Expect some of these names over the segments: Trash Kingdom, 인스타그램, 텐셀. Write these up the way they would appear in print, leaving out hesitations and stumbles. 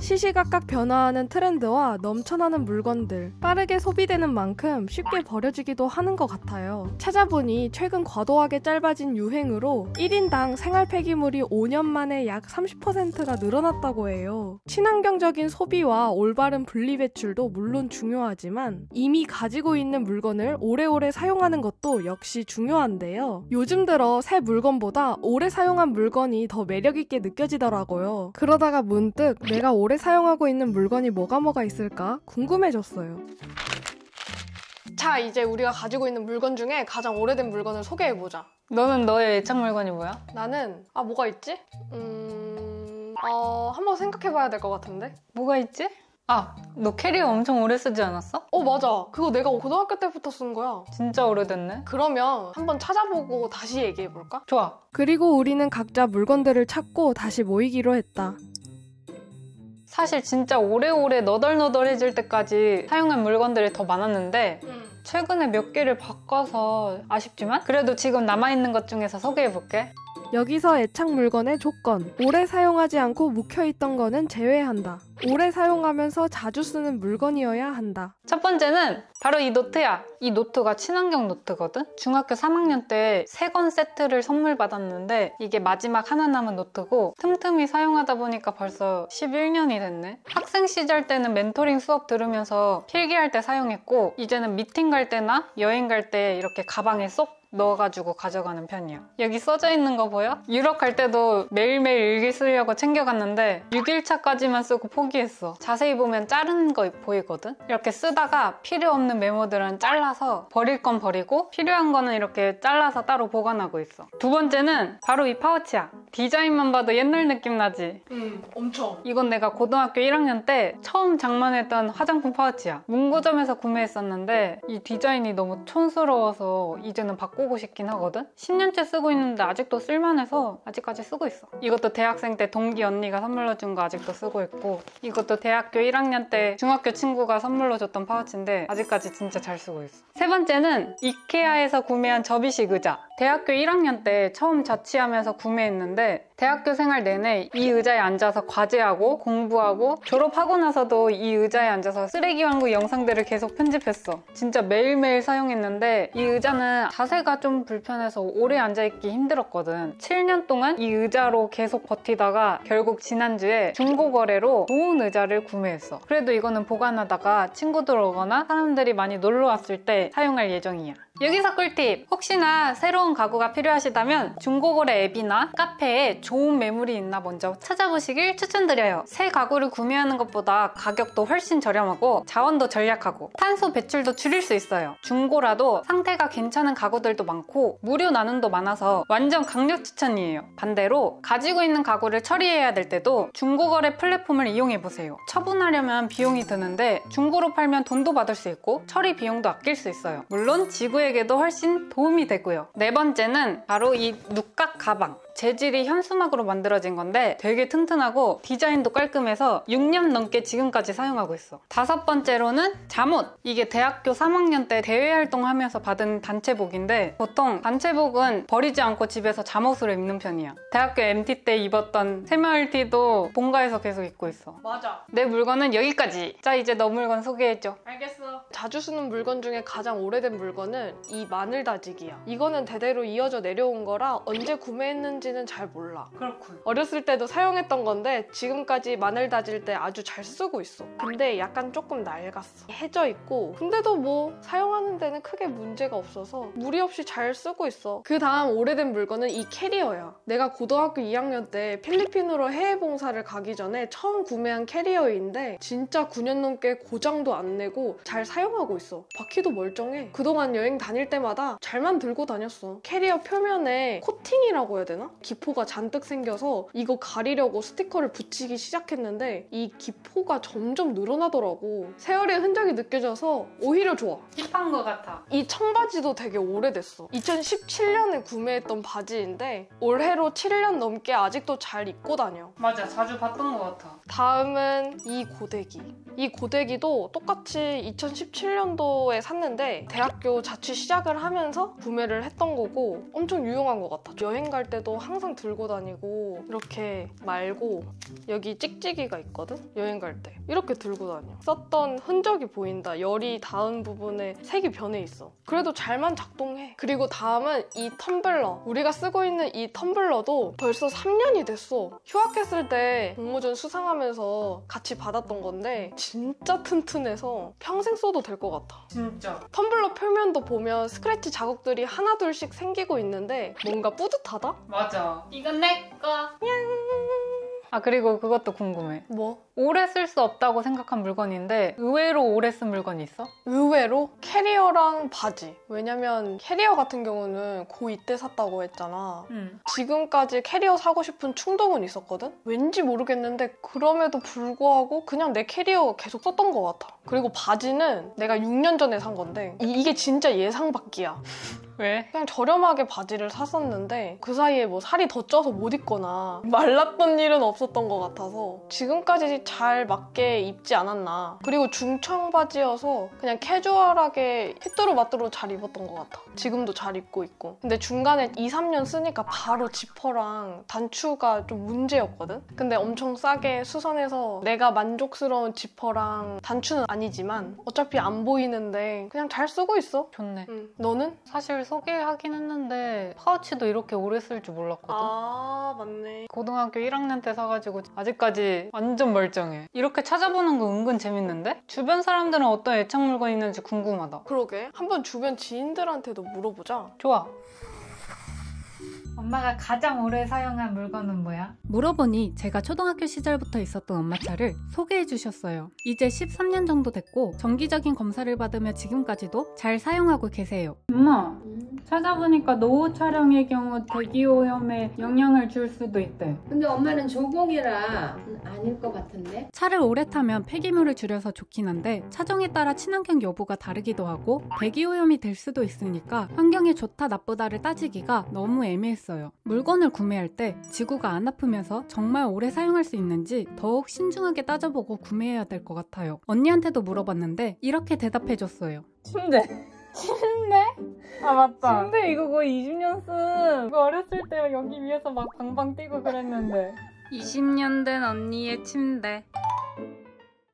시시각각 변화하는 트렌드와 넘쳐나는 물건들, 빠르게 소비되는 만큼 쉽게 버려지기도 하는 것 같아요. 찾아보니 최근 과도하게 짧아진 유행으로 1인당 생활 폐기물이 5년 만에 약 30%가 늘어났다고 해요. 친환경적인 소비와 올바른 분리배출도 물론 중요하지만 이미 가지고 있는 물건을 오래오래 사용하는 것도 역시 중요한데요. 요즘 들어 새 물건보다 오래 사용한 물건이 더 매력있게 느껴지더라고요. 그러다가 문득 내가 오래 사용하고 있는 물건이 뭐가 있을까 궁금해졌어요. 자, 이제 우리가 가지고 있는 물건 중에 가장 오래된 물건을 소개해보자. 너는 너의 애착 물건이 뭐야? 나는 뭐가 있지? 한번 생각해봐야 될 것 같은데? 뭐가 있지? 너 캐리어 엄청 오래 쓰지 않았어? 맞아. 그거 내가 고등학교 때부터 쓴 거야. 진짜 오래됐네. 그러면 한번 찾아보고 다시 얘기해볼까? 좋아. 그리고 우리는 각자 물건들을 찾고 다시 모이기로 했다. 사실 진짜 오래오래 너덜너덜해질 때까지 사용한 물건들이 더 많았는데 최근에 몇 개를 바꿔서 아쉽지만 그래도 지금 남아있는 것 중에서 소개해볼게. 여기서 애착 물건의 조건. 오래 사용하지 않고 묵혀있던 거는 제외한다. 오래 사용하면서 자주 쓰는 물건이어야 한다. 첫 번째는 바로 이 노트야. 이 노트가 친환경 노트거든? 중학교 3학년 때 3권 세트를 선물 받았는데 이게 마지막 하나 남은 노트고 틈틈이 사용하다 보니까 벌써 11년이 됐네. 학생 시절 때는 멘토링 수업 들으면서 필기할 때 사용했고 이제는 미팅 갈 때나 여행 갈 때 이렇게 가방에 쏙 넣어가지고 가져가는 편이야. 여기 써져 있는 거 보여? 유럽 갈 때도 매일매일 일기 쓰려고 챙겨갔는데 6일차까지만 쓰고 포기했어. 자세히 보면 자른 거 보이거든? 이렇게 쓰다가 필요 없는 메모들은 잘라서 버릴 건 버리고 필요한 거는 이렇게 잘라서 따로 보관하고 있어. 두 번째는 바로 이 파우치야. 디자인만 봐도 옛날 느낌 나지? 엄청. 이건 내가 고등학교 1학년 때 처음 장만했던 화장품 파우치야. 문구점에서 구매했었는데 이 디자인이 너무 촌스러워서 이제는 바꿔 보고 싶긴 하거든? 10년째 쓰고 있는데 아직도 쓸만해서 아직까지 쓰고 있어. 이것도 대학생 때 동기 언니가 선물로 준 거 아직도 쓰고 있고 이것도 대학교 1학년 때 중학교 친구가 선물로 줬던 파우치인데 아직까지 진짜 잘 쓰고 있어. 세 번째는 이케아에서 구매한 접이식 의자. 대학교 1학년 때 처음 자취하면서 구매했는데 대학교 생활 내내 이 의자에 앉아서 과제하고 공부하고 졸업하고 나서도 이 의자에 앉아서 쓰레기 왕국 영상들을 계속 편집했어. 진짜 매일매일 사용했는데 이 의자는 자세가 좀 불편해서 오래 앉아있기 힘들었거든. 7년 동안 이 의자로 계속 버티다가 결국 지난주에 중고 거래로 좋은 의자를 구매했어. 그래도 이거는 보관하다가 친구들 오거나 사람들이 많이 놀러 왔을 때 사용할 예정이야. 여기서 꿀팁! 혹시나 새로운 가구가 필요하시다면 중고거래 앱이나 카페에 좋은 매물이 있나 먼저 찾아보시길 추천드려요. 새 가구를 구매하는 것보다 가격도 훨씬 저렴하고 자원도 절약하고 탄소 배출도 줄일 수 있어요. 중고라도 상태가 괜찮은 가구들도 많고 무료 나눔도 많아서 완전 강력 추천이에요. 반대로 가지고 있는 가구를 처리해야 될 때도 중고거래 플랫폼을 이용해보세요. 처분하려면 비용이 드는데 중고로 팔면 돈도 받을 수 있고 처리 비용도 아낄 수 있어요. 물론 지구에 에게도 훨씬 도움이 되고요. 네 번째는 바로 이 누깍 가방. 재질이 현수막으로 만들어진 건데 되게 튼튼하고 디자인도 깔끔해서 6년 넘게 지금까지 사용하고 있어. 다섯 번째로는 잠옷. 이게 대학교 3학년 때 대외활동하면서 받은 단체복인데 보통 단체복은 버리지 않고 집에서 잠옷으로 입는 편이야. 대학교 MT 때 입었던 새마을티도 본가에서 계속 입고 있어. 맞아. 내 물건은 여기까지. 자, 이제 너 물건 소개해줘. 알겠어. 자주 쓰는 물건 중에 가장 오래된 물건은 이 마늘 다지기야. 이거는 대대로 이어져 내려온 거라 언제 구매했는지는 잘 몰라. 그렇군. 어렸을 때도 사용했던 건데 지금까지 마늘 다질 때 아주 잘 쓰고 있어. 근데 약간 조금 낡았어. 해져 있고 근데도 뭐 사용하는 데는 크게 문제가 없어서 무리 없이 잘 쓰고 있어. 그 다음 오래된 물건은 이 캐리어야. 내가 고등학교 2학년 때 필리핀으로 해외 봉사를 가기 전에 처음 구매한 캐리어인데 진짜 9년 넘게 고장도 안 내고 잘 사용하고 있어. 바퀴도 멀쩡해. 그동안 여행 다닐 때마다 잘만 들고 다녔어. 캐리어 표면에 코팅이라고 해야 되나? 기포가 잔뜩 생겨서 이거 가리려고 스티커를 붙이기 시작했는데 이 기포가 점점 늘어나더라고. 세월의 흔적이 느껴져서 오히려 좋아. 힙한 것 같아. 이 청바지도 되게 오래됐어. 2017년에 구매했던 바지인데 올해로 7년 넘게 아직도 잘 입고 다녀. 맞아, 자주 봤던 것 같아. 다음은 이 고데기. 이 고데기도 똑같이 2017년도에 샀는데 대학교 자취 시작을 하면서 구매를 했던 거고 엄청 유용한 것 같아. 여행 갈 때도 항상 들고 다니고 이렇게 말고 여기 찍찍이가 있거든? 여행 갈 때 이렇게 들고 다녀. 썼던 흔적이 보인다. 열이 닿은 부분에 색이 변해 있어. 그래도 잘만 작동해. 그리고 다음은 이 텀블러. 우리가 쓰고 있는 이 텀블러도 벌써 3년이 됐어. 휴학했을 때 공모전 수상하면서 같이 받았던 건데 진짜 튼튼해서 평생 써도 될 것 같아. 진짜. 텀블러 표면도 보면 스크래치 자국들이 하나둘씩 생기고 있는데 뭔가 뿌듯하다? 맞아. 이건 내 거. 아, 그리고 그것도 궁금해. 뭐? 오래 쓸 수 없다고 생각한 물건인데 의외로 오래 쓴 물건이 있어? 의외로? 캐리어랑 바지. 왜냐면 캐리어 같은 경우는 고2 때 샀다고 했잖아. 지금까지 캐리어 사고 싶은 충동은 있었거든? 왠지 모르겠는데 그럼에도 불구하고 그냥 내 캐리어 계속 썼던 것 같아. 그리고 바지는 내가 6년 전에 산 건데 이게 진짜 예상 밖이야. 왜? 그냥 저렴하게 바지를 샀었는데 그 사이에 뭐 살이 더 쪄서 못 입거나 말랐던 일은 없었던 것 같아서 지금까지 잘 맞게 입지 않았나. 그리고 중청 바지여서 그냥 캐주얼하게 핏두루마뚜루 잘 입었던 것 같아. 지금도 잘 입고 있고. 근데 중간에 2, 3년 쓰니까 바로 지퍼랑 단추가 좀 문제였거든? 근데 엄청 싸게 수선해서 내가 만족스러운 지퍼랑 단추는 아니지만 어차피 안 보이는데 그냥 잘 쓰고 있어. 좋네. 너는? 사실 소개하긴 했는데 파우치도 이렇게 오래 쓸 줄 몰랐거든. 아, 맞네. 고등학교 1학년 때 사가지고 아직까지 완전 멀쩡해. 이렇게 찾아보는 거 은근 재밌는데? 주변 사람들은 어떤 애착 물건이 있는지 궁금하다. 그러게. 한번 주변 지인들한테도 물어보자. 좋아. 엄마가 가장 오래 사용한 물건은 뭐야? 물어보니 제가 초등학교 시절부터 있었던 엄마 차를 소개해 주셨어요. 이제 13년 정도 됐고 정기적인 검사를 받으며 지금까지도 잘 사용하고 계세요. 엄마, 찾아보니까 노후 차량의 경우 대기오염에 영향을 줄 수도 있대. 근데 엄마는 조공이라 아닐 것 같은데? 차를 오래 타면 폐기물을 줄여서 좋긴 한데 차종에 따라 친환경 여부가 다르기도 하고 대기오염이 될 수도 있으니까 환경에 좋다 나쁘다를 따지기가 너무 애매했어요. 물건을 구매할 때 지구가 안 아프면서 정말 오래 사용할 수 있는지 더욱 신중하게 따져보고 구매해야 될 것 같아요. 언니한테도 물어봤는데 이렇게 대답해줬어요. 침대? 아, 맞다. 침대 이거 거의 20년 쓴. 이거 어렸을 때 여기 위에서 막 방방 뛰고 그랬는데. 20년 된 언니의 침대.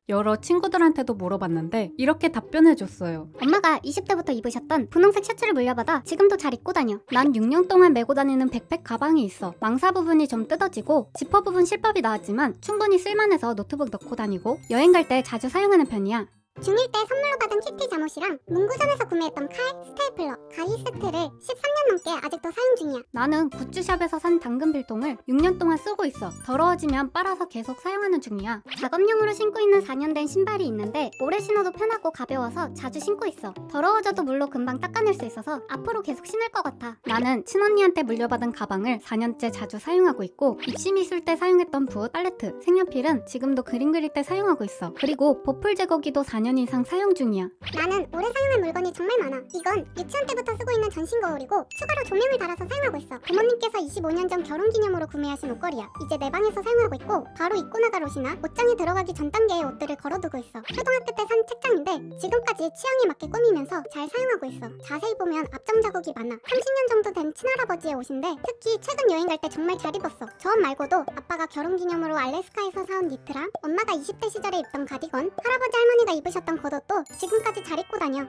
여러 친구들한테도 물어봤는데 이렇게 답변해줬어요. 엄마가 20대부터 입으셨던 분홍색 셔츠를 물려받아 지금도 잘 입고 다녀. 난 6년 동안 메고 다니는 백팩 가방이 있어. 망사 부분이 좀 뜯어지고 지퍼 부분 실밥이 나왔지만 충분히 쓸만해서 노트북 넣고 다니고 여행 갈 때 자주 사용하는 편이야. 중1 때 선물로 받은 키티 잠옷이랑 문구점에서 구매했던 칼, 스테이플러, 가위 세트를 13년 넘게 아직도 사용 중이야. 나는 굿즈샵에서 산 당근 빌통을 6년 동안 쓰고 있어. 더러워지면 빨아서 계속 사용하는 중이야. 작업용으로 신고 있는 4년 된 신발이 있는데 오래 신어도 편하고 가벼워서 자주 신고 있어. 더러워져도 물로 금방 닦아낼 수 있어서 앞으로 계속 신을 것 같아. 나는 친언니한테 물려받은 가방을 4년째 자주 사용하고 있고 입시 미술 때 사용했던 붓, 팔레트, 색연필은 지금도 그림 그릴 때 사용하고 있어. 그리고 보풀 제거기도 4년 이상 사용 중이야. 나는 오래 사용할 물건이 정말 많아. 이건 유치원 때부터 쓰고 있는 전신 거울이고 추가로 조명을 달아서 사용하고 있어. 부모님께서 25년 전 결혼 기념으로 구매하신 옷걸이야. 이제 내 방에서 사용하고 있고 바로 입고 나갈 옷이나 옷장에 들어가기 전 단계의 옷들을 걸어두고 있어. 초등학교 때 산 책장인데 지금까지 취향에 맞게 꾸미면서 잘 사용하고 있어. 자세히 보면 앞점 자국이 많아. 30년 정도 된 친할아버지의 옷인데 특히 최근 여행 갈 때 정말 잘 입었어. 저 말고도 아빠가 결혼 기념으로 알래스카에서 사온 니트랑 엄마가 20대 시절에 입던 가디건, 할아버지 할머니가 입으셨던 겉옷도 지금까지 잘 입고 다녀.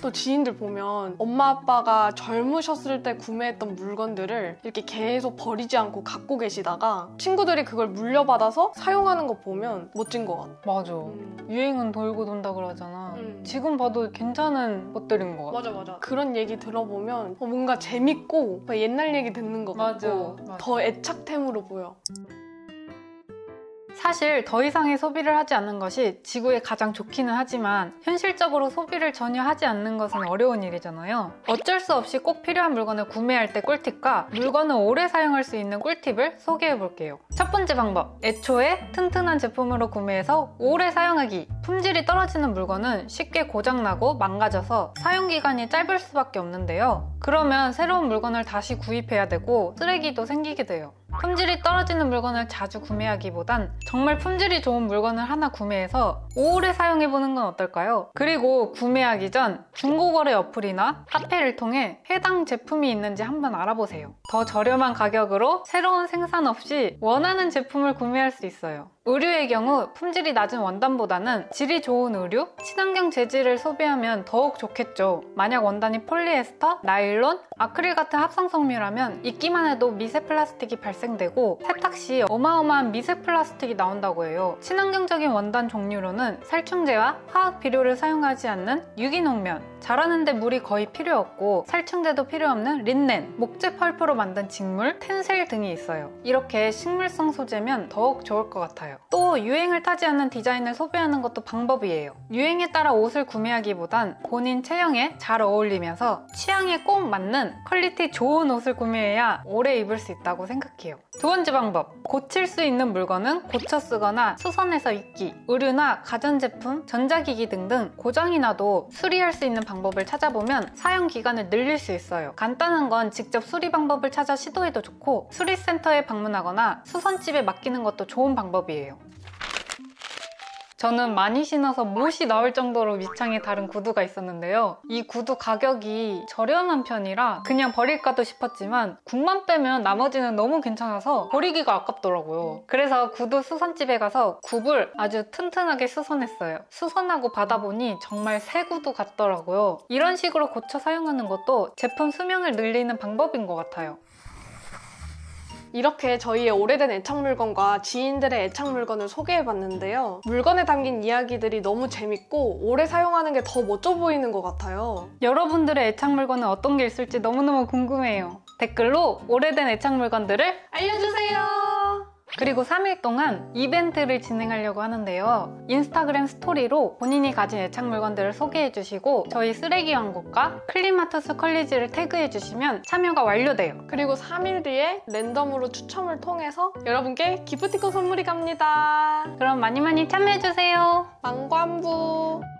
또 지인들 보면 엄마 아빠가 젊으셨을 때 구매했던 물건들을 이렇게 계속 버리지 않고 갖고 계시다가 친구들이 그걸 물려받아서 사용하는 거 보면 멋진 것 같아. 맞아. 유행은 돌고 돈다 그러잖아. 지금 봐도 괜찮은 것들인 것 같아. 맞아, 맞아. 그런 얘기 들어보면 뭔가 재밌고 옛날 얘기 듣는 것 같고. 맞아, 맞아. 더 애착템으로 보여. 사실 더 이상의 소비를 하지 않는 것이 지구에 가장 좋기는 하지만 현실적으로 소비를 전혀 하지 않는 것은 어려운 일이잖아요. 어쩔 수 없이 꼭 필요한 물건을 구매할 때 꿀팁과 물건을 오래 사용할 수 있는 꿀팁을 소개해볼게요. 첫 번째 방법, 애초에 튼튼한 제품으로 구매해서 오래 사용하기. 품질이 떨어지는 물건은 쉽게 고장나고 망가져서 사용기간이 짧을 수밖에 없는데요. 그러면 새로운 물건을 다시 구입해야 되고 쓰레기도 생기게 돼요. 품질이 떨어지는 물건을 자주 구매하기보단 정말 품질이 좋은 물건을 하나 구매해서 오래 사용해보는 건 어떨까요? 그리고 구매하기 전 중고거래 어플이나 카페를 통해 해당 제품이 있는지 한번 알아보세요. 더 저렴한 가격으로 새로운 생산 없이 원하는 제품을 구매할 수 있어요. 의류의 경우 품질이 낮은 원단보다는 질이 좋은 의류, 친환경 재질을 소비하면 더욱 좋겠죠. 만약 원단이 폴리에스터, 나일론, 아크릴 같은 합성섬유라면 익기만 해도 미세 플라스틱이 발생되고 세탁 시 어마어마한 미세 플라스틱이 나온다고 해요. 친환경적인 원단 종류로는 살충제와 화학 비료를 사용하지 않는 유기농면, 자라는데 물이 거의 필요 없고 살충제도 필요 없는 린넨, 목재 펄프로 만든 직물, 텐셀 등이 있어요. 이렇게 식물성 소재면 더욱 좋을 것 같아요. 또 유행을 타지 않는 디자인을 소비하는 것도 방법이에요. 유행에 따라 옷을 구매하기보단 본인 체형에 잘 어울리면서 취향에 꼭 맞는 퀄리티 좋은 옷을 구매해야 오래 입을 수 있다고 생각해요. 두 번째 방법, 고칠 수 있는 물건은 고쳐 쓰거나 수선해서 입기. 의류나 가전제품, 전자기기 등등 고장이 나도 수리할 수 있는 방법을 찾아보면 사용기간을 늘릴 수 있어요. 간단한 건 직접 수리 방법을 찾아 시도해도 좋고 수리센터에 방문하거나 수선집에 맡기는 것도 좋은 방법이에요. 저는 많이 신어서 못이 나올 정도로 밑창이 다른 구두가 있었는데요. 이 구두 가격이 저렴한 편이라 그냥 버릴까도 싶었지만 굽만 빼면 나머지는 너무 괜찮아서 버리기가 아깝더라고요. 그래서 구두 수선집에 가서 굽을 아주 튼튼하게 수선했어요. 수선하고 받아보니 정말 새 구두 같더라고요. 이런 식으로 고쳐 사용하는 것도 제품 수명을 늘리는 방법인 것 같아요. 이렇게 저희의 오래된 애착물건과 지인들의 애착물건을 소개해봤는데요. 물건에 담긴 이야기들이 너무 재밌고 오래 사용하는 게 더 멋져 보이는 것 같아요. 여러분들의 애착물건은 어떤 게 있을지 너무너무 궁금해요. 댓글로 오래된 애착물건들을 알려주세요. 그리고 3일 동안 이벤트를 진행하려고 하는데요. 인스타그램 스토리로 본인이 가진 애착물건들을 소개해주시고 저희 쓰레기 왕국과 클리마토스 컬리지를 태그해주시면 참여가 완료돼요. 그리고 3일 뒤에 랜덤으로 추첨을 통해서 여러분께 기프티콘 선물이 갑니다. 그럼 많이 많이 참여해주세요. 망관부!